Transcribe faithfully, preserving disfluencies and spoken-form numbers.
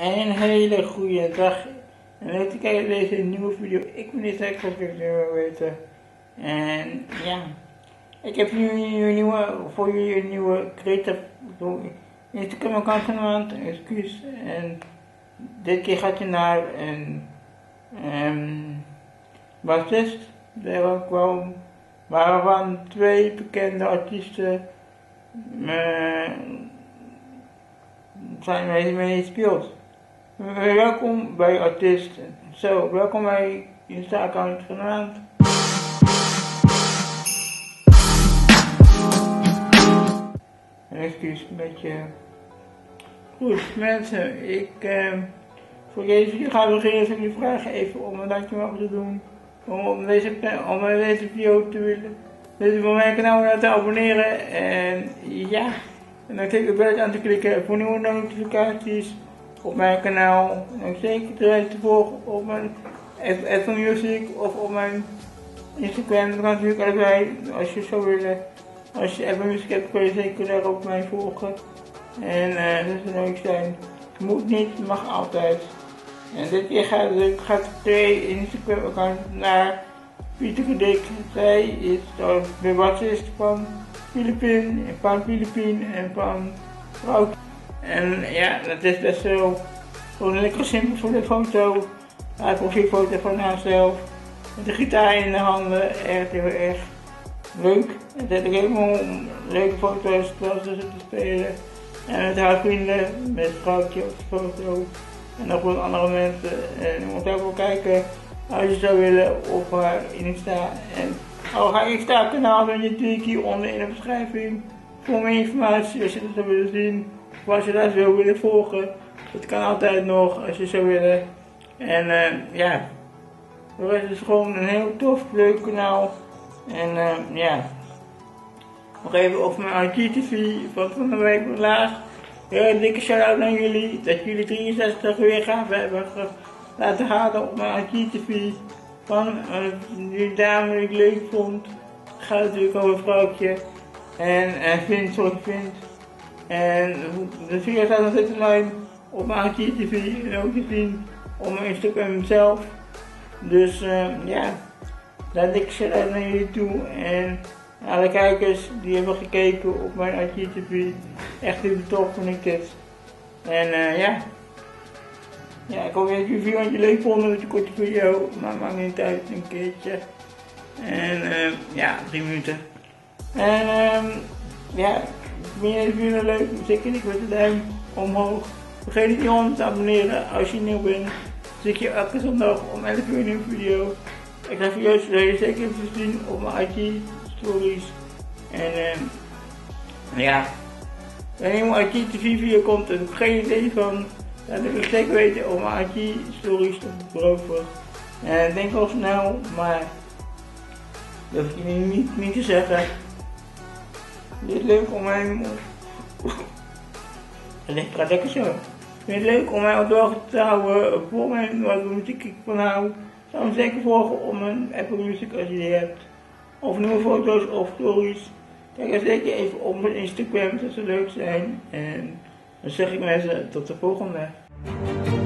Een hele goede dag. En leuk te kijken naar deze nieuwe video. Ik ben niet zeker of ik het wil weten. En ja, ik heb nu een nieuwe, voor jullie een nieuwe creative Instagram account gemaakt. Excuus. En dit keer gaat hij naar een um, bassist. Daar kwam waarvan twee bekende artiesten uh, zijn mee, mee speelt. Welkom bij artiesten. Zo, so, welkom bij Insta-account genaamd. Excuus, een beetje. Goed, mensen, ik. Uh, voor deze video ga ik beginnen. Jullie vragen even om een dankje mag te doen. Om op deze, om op deze video te willen. Dus voor mijn kanaal te abonneren. En ja. En dan klik op het aan te klikken voor nieuwe notificaties op mijn kanaal. En zeker te, te volgen op mijn Apple Music of op mijn Instagram. Dat kan natuurlijk allebei als je zo wil. Als je Apple Music hebt, kun je zeker daarop mij volgen. En uh, dat zou leuk zijn. Moet niet, mag altijd. En dit keer gaat, gaat de twee Instagram account naar Pieteke Dik. Zij is de bassist van Philippine, van Philippine en van Vrouw. En ja, dat is best wel gewoon lekker simpel voor de foto. Haar profielfoto van haarzelf. Met de gitaar in de handen. Echt heel erg leuk. En dat heb ik helemaal leuke foto's terwijl ze te spelen. En met haar vrienden, met vrouwtje op de foto. En nog wat andere mensen. En je moet ook wel kijken als je zou willen op haar Insta. En al haar Insta kanaal vind je natuurlijk hieronder in de beschrijving. Voor meer informatie als je dat zou willen zien. Of als je dat wil willen volgen. Dat kan altijd nog als je zou willen. En uh, ja. Het is gewoon een heel tof, leuk kanaal. En uh, ja. Nog even over mijn I G T V van van de week vandaag. Heel een dikke shout-out naar jullie, dat jullie drieënzestig weergaven hebben laten halen op mijn I G T V. Van uh, die dame die ik leuk vond. Het gaat natuurlijk over een vrouwtje. En uh, vind zoals ik vind. En de video staat nog steeds online op mijn I G T V en ook te zien op mijn Instagram zelf. Dus uh, ja, dat dikke shout-out naar jullie toe. En alle kijkers die hebben gekeken op mijn I G T V. Echt heel tof vind ik dit. En uh, ja. Ja, ik hoop dat jullie video aan je leuk vonden met een korte video. Maar maakt niet uit, een keertje. En uh, ja, drie minuten. En um, ja, vind je deze video leuk? Zeker niet met de duim omhoog. Vergeet niet om te abonneren als je nieuw bent. Zie ik je elke zondag om elf uur een nieuwe video. Ik ga video's zeker even zien op mijn I G stories. En um, ja. Wanneer mijn I G T V-video komt, heb ik geen idee van. Dat wil ik zeker weten om mijn I G stories te beproeven. En ik denk al snel, maar dat hoef ik niet, niet, niet te zeggen. Dit is leuk om mij. Dat gaat lekker zo. Vind je het leuk om mij op de hoogte te houden voor mij wat muziek ik van hou? Zou me zeker volgen op mijn Apple Music als je die hebt. Of nieuwe foto's of stories. Kijk dan zeker even op mijn Instagram, dat ze leuk zijn. En dan zeg ik mensen tot de volgende.